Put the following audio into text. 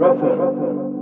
vessel.